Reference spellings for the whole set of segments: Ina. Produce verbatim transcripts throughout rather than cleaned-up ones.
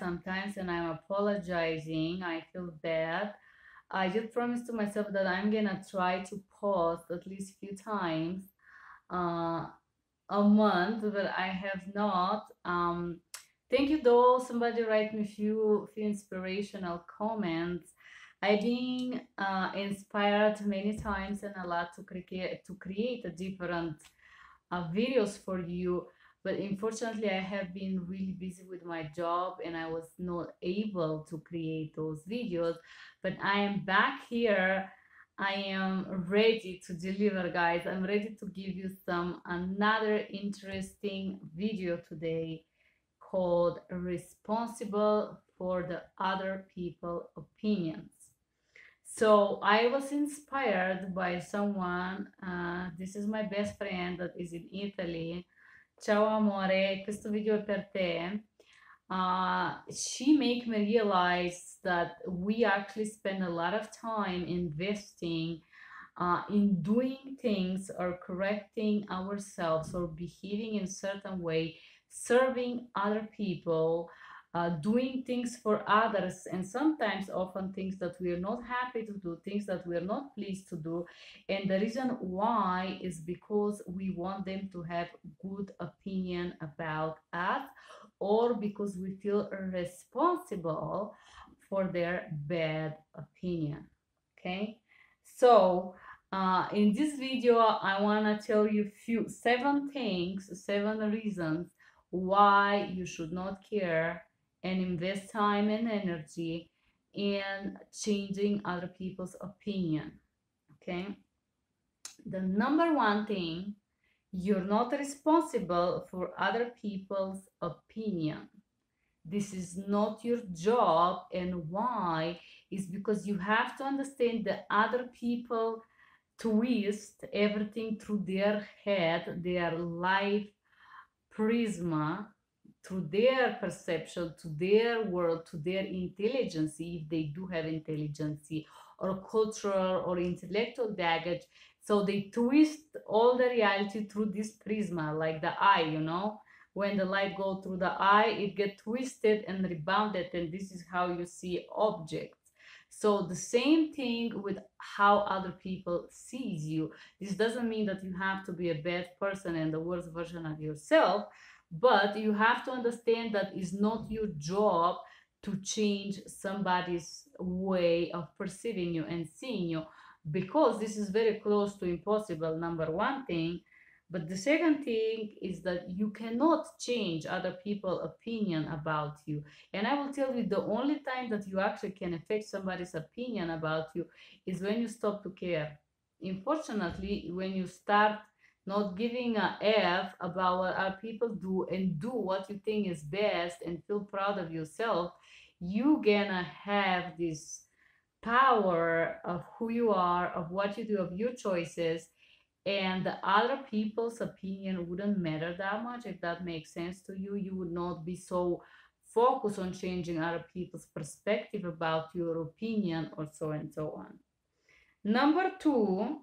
sometimes and I'm apologizing. I feel bad. I just promised to myself that I'm gonna try to post at least a few times uh, a month, but I have not. Um, thank you though, somebody write me a few, few inspirational comments. I've been uh, inspired many times and a lot to create to create a different uh, videos for you, but unfortunately I have been really busy with my job and I was not able to create those videos. But I am back here. I am ready to deliver, guys. I'm ready to give you some another interesting video today called Responsible for the Other People's Opinions. So I was inspired by someone. Uh, this is my best friend that is in Italy. Ciao amore, questo video è per te. Uh, she made me realize that we actually spend a lot of time investing uh, in doing things or correcting ourselves or behaving in a certain way, serving other people, uh, doing things for others, and sometimes often things that we are not happy to do, things that we are not pleased to do. And the reason why is because we want them to have good opinion about us, or because we feel responsible for their bad opinion. Okay, so uh, in this video I want to tell you few seven things, seven reasons why you should not care and invest time and energy in changing other people's opinion. Okay, the number one thing: you're not responsible for other people's opinion. This is not your job. And why is because you have to understand that other people twist everything through their head, their life prisma, to their perception, to their world, to their intelligence, if they do have intelligence, or cultural or intellectual baggage. So they twist all the reality through this prisma, like the eye, you know, when the light goes through the eye, it gets twisted and rebounded, and this is how you see objects. So the same thing with how other people sees you. This doesn't mean that you have to be a bad person and the worst version of yourself, but you have to understand that it's not your job to change somebody's way of perceiving you and seeing you, because this is very close to impossible, number one thing. But the second thing is that you cannot change other people's opinion about you. And I will tell you, the only time that you actually can affect somebody's opinion about you is when you stop to care. Unfortunately, when you start not giving a F about what other people do and do what you think is best and feel proud of yourself, you're gonna have this power of who you are, of what you do, of your choices, and the other people's opinion wouldn't matter that much. If that makes sense to you, you would not be so focused on changing other people's perspective about your opinion or so and so on. Number two,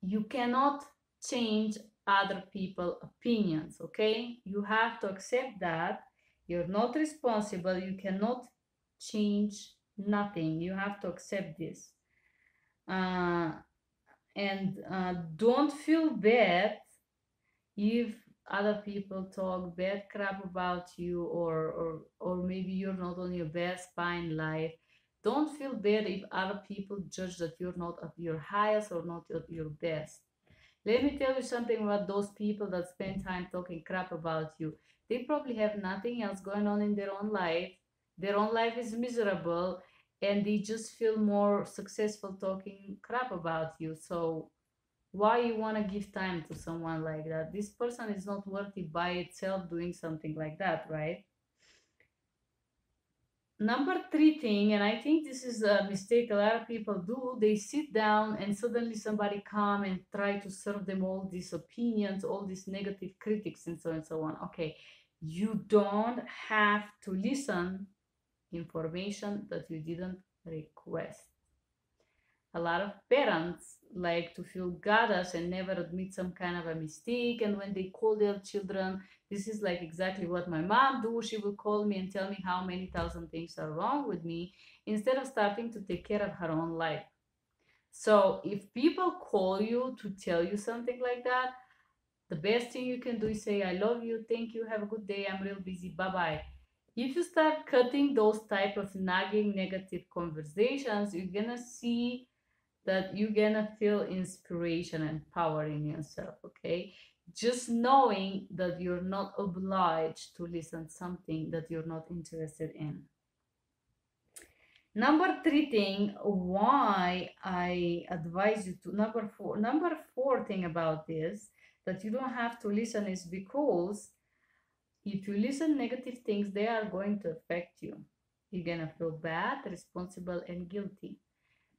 you cannot change other people's opinions, okay? You have to accept that you're not responsible, you cannot change nothing. You have to accept this, uh, and uh, don't feel bad if other people talk bad crap about you, or or or maybe you're not on your best fine life. Don't feel bad if other people judge that you're not at your highest or not at your best. Let me tell you something about those people that spend time talking crap about you. They probably have nothing else going on in their own life. Their own life is miserable, and they just feel more successful talking crap about you. So why you want to give time to someone like that? This person is not worthy by itself doing something like that, right? Number three thing, and I think this is a mistake a lot of people do, they sit down and suddenly somebody come and try to serve them all these opinions, all these negative critics, and so and so on. Okay, you don't have to listen information that you didn't request. A lot of parents like to feel goddess and never admit some kind of a mistake. And when they call their children, this is like exactly what my mom do. She will call me and tell me how many thousand things are wrong with me instead of starting to take care of her own life. So if people call you to tell you something like that, the best thing you can do is say, I love you, thank you, have a good day, I'm real busy, bye-bye. If you start cutting those type of nagging negative conversations, you're gonna see that you're gonna feel inspiration and power in yourself, okay? Just knowing that you're not obliged to listen to something that you're not interested in. Number three thing, why I advise you to, number four, number four thing about this, that you don't have to listen is because if you listen negative things, they are going to affect you. You're gonna feel bad, responsible, and guilty.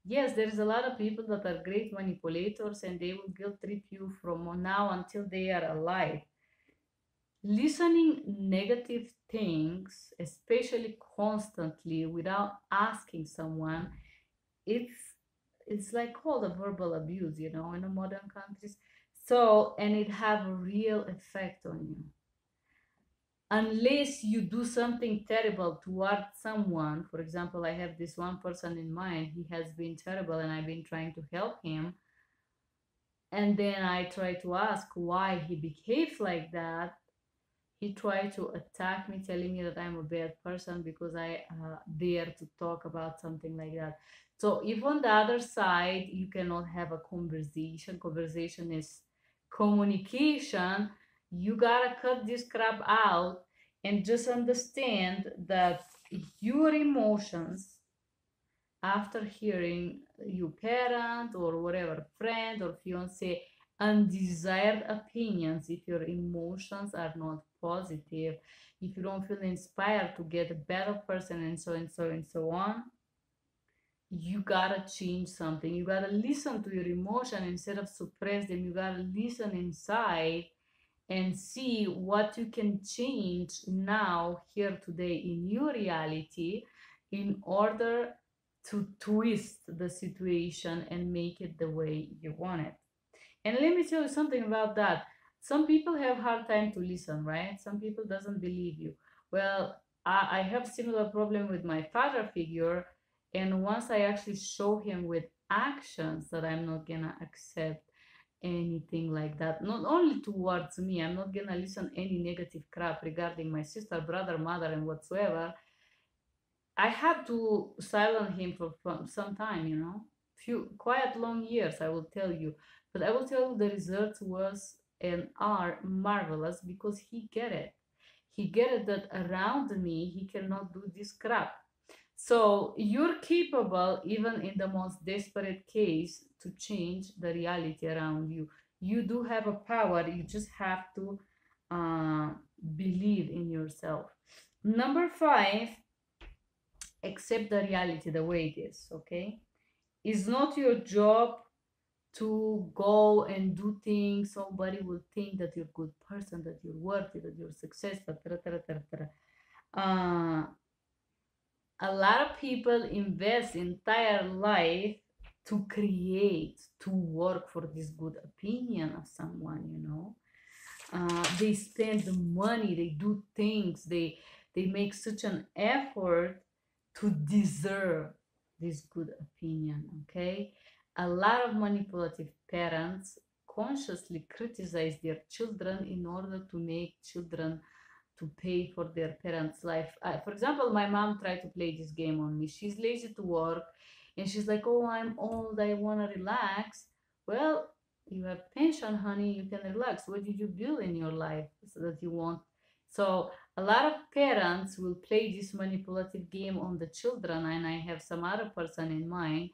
Yes, there is a lot of people that are great manipulators and they will guilt trip you from now until they are alive. Listening negative things, especially constantly without asking someone, it's it's like called a verbal abuse, you know, in the modern countries. So, and it have a real effect on you. Unless you do something terrible toward someone, for example, I have this one person in mind, he has been terrible and I've been trying to help him. And then I try to ask why he behaves like that. He tried to attack me, telling me that I'm a bad person because I uh, dare to talk about something like that. So if on the other side, you cannot have a conversation, conversation is communication, you gotta cut this crap out and just understand that your emotions after hearing your parent or whatever friend or fiance undesired opinions, if your emotions are not positive, if you don't feel inspired to get a better person and so and so and so on, you gotta change something. You gotta listen to your emotion instead of suppress them. You gotta listen inside and see what you can change now, here, today, in your reality, in order to twist the situation and make it the way you want it. And let me tell you something about that. Some people have hard time to listen, right? Some people doesn't believe you. Well, I, I have similar problem with my father figure. And once I actually show him with actions that I'm not gonna accept anything like that, not only towards me, I'm not gonna listen any negative crap regarding my sister, brother, mother, and whatsoever. I had to silence him for some time, you know, few quite long years, I will tell you, but I will tell you the results was and are marvelous because he get it. He get it that around me, he cannot do this crap. So you're capable, even in the most desperate case, to change the reality around you. You do have a power, you just have to uh, believe in yourself. Number five, accept the reality the way it is, okay? It's not your job to go and do things. Somebody will think that you're a good person, that you're worthy, that you're successful, tra, tra, tra, tra. Uh, A lot of people invest entire life to create, to work for this good opinion of someone, you know. Uh, they spend the money, they do things, they, they make such an effort to deserve this good opinion, okay? A lot of manipulative parents consciously criticize their children in order to make children to pay for their parents' life. Uh, for example, my mom tried to play this game on me. She's lazy to work and she's like, oh, I'm old, I wanna relax. Well, you have pension, honey, you can relax. What did you build in your life so that you want? So a lot of parents will play this manipulative game on the children, and I have some other person in mind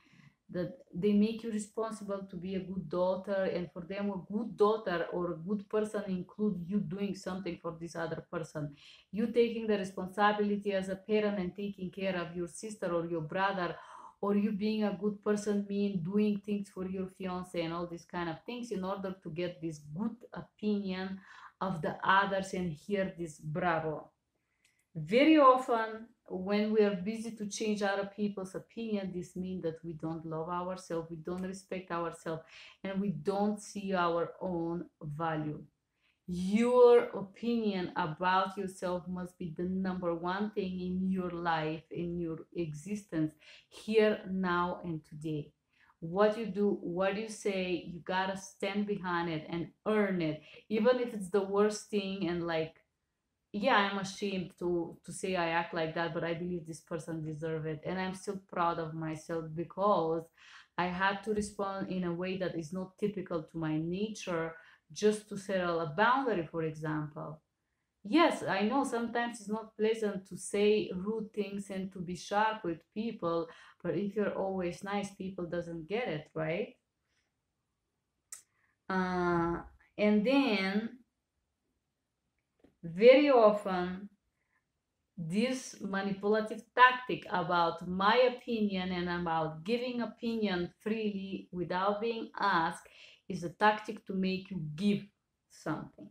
that they make you responsible to be a good daughter, and for them a good daughter or a good person includes you doing something for this other person. You taking the responsibility as a parent and taking care of your sister or your brother, or you being a good person mean doing things for your fiance and all these kind of things in order to get this good opinion of the others and hear this bravo. Very often when we are busy to change other people's opinion, this means that we don't love ourselves, we don't respect ourselves, and we don't see our own value. Your opinion about yourself must be the number one thing in your life, in your existence, here, now, and today. What you do, what you say, you gotta stand behind it and earn it, even if it's the worst thing. And like, yeah, I'm ashamed to to say I act like that, but I believe this person deserves it, and I'm still proud of myself because I had to respond in a way that is not typical to my nature, just to settle a boundary, for example. Yes, I know sometimes it's not pleasant to say rude things and to be sharp with people, but if you're always nice, people doesn't get it, right? Uh, and then very often this manipulative tactic about my opinion and about giving opinion freely without being asked is a tactic to make you give something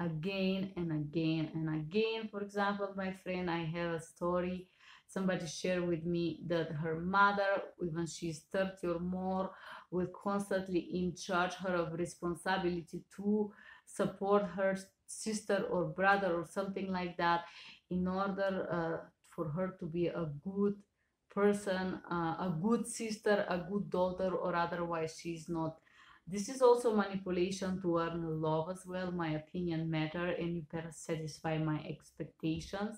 again and again and again. For example, my friend, I have a story, somebody shared with me that her mother, even she's thirty or more, will constantly in charge her of responsibility to support her sister or brother or something like that, in order uh, for her to be a good person, uh, a good sister, a good daughter, or otherwise she's not. This is also manipulation to earn love as well. My opinion matters, and you better satisfy my expectations.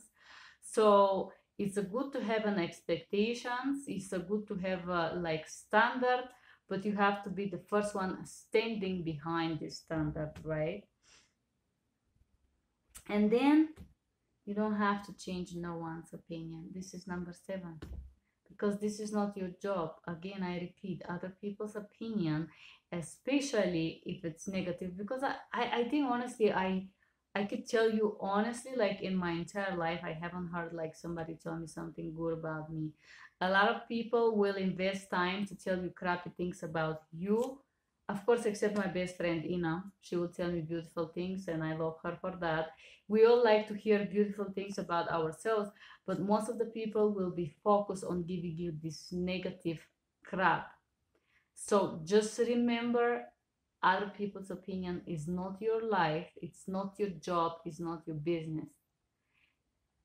So it's a good to have an expectations. It's a good to have a, like, standard, but you have to be the first one standing behind this standard, right? And then you don't have to change no one's opinion. This is number seven. Because this is not your job. Again, I repeat, other people's opinion, especially if it's negative, because I, I, I think honestly, I I could tell you honestly, like in my entire life, I haven't heard like somebody tell me something good about me. A lot of people will invest time to tell you crappy things about you. Of course, except my best friend, Ina. She will tell me beautiful things, and I love her for that. We all like to hear beautiful things about ourselves, but most of the people will be focused on giving you this negative crap. So just remember, other people's opinion is not your life, it's not your job, it's not your business.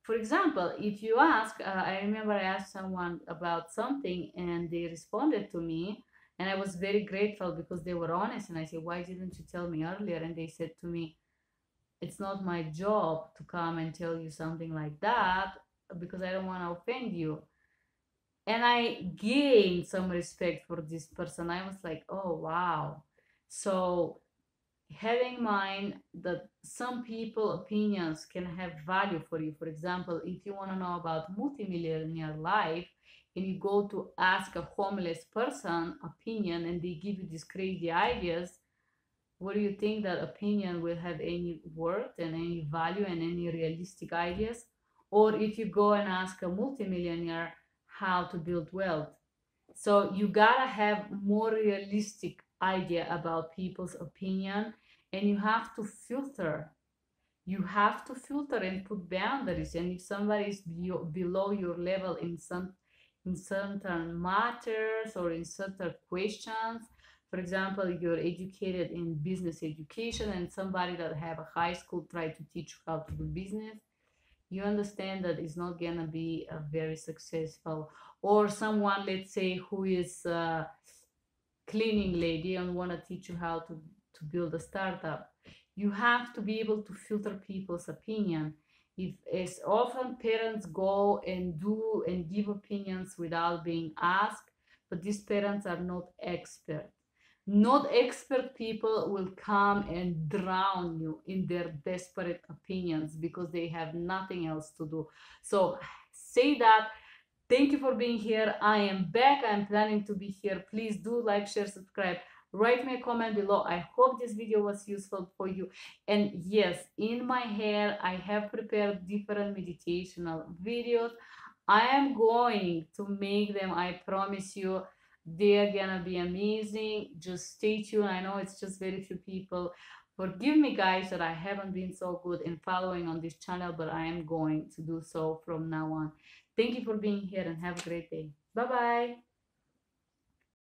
For example, if you ask, uh, I remember I asked someone about something, and they responded to me, and I was very grateful because they were honest. And I said, why didn't you tell me earlier? And they said to me, it's not my job to come and tell you something like that because I don't want to offend you. And I gained some respect for this person. I was like, oh, wow. So having in mind that some people's opinions can have value for you. For example, if you want to know about multimillionaire life, and you go to ask a homeless person opinion and they give you these crazy ideas, what do you think that opinion will have any worth and any value and any realistic ideas? Or if you go and ask a multimillionaire how to build wealth. So you gotta have more realistic idea about people's opinion, and you have to filter. You have to filter and put boundaries. And if somebody is below your level in some in certain matters or in certain questions, for example, you're educated in business education and somebody that have a high school try to teach you how to do business, you understand that it's not gonna be a very successful. Or someone, let's say, who is a cleaning lady and wanna teach you how to, to build a startup. You have to be able to filter people's opinion. If as often parents go and do and give opinions without being asked, but these parents are not expert. Not expert people will come and drown you in their desperate opinions because they have nothing else to do. So say that. Thank you for being here. I am back. I'm planning to be here. Please do like, share, subscribe. Write me a comment below. I hope this video was useful for you. And yes, in my hair, I have prepared different meditational videos. I am going to make them. I promise you, they're gonna be amazing. Just stay tuned. I know it's just very few people. Forgive me, guys, that I haven't been so good in following on this channel, but I am going to do so from now on. Thank you for being here and have a great day. Bye-bye.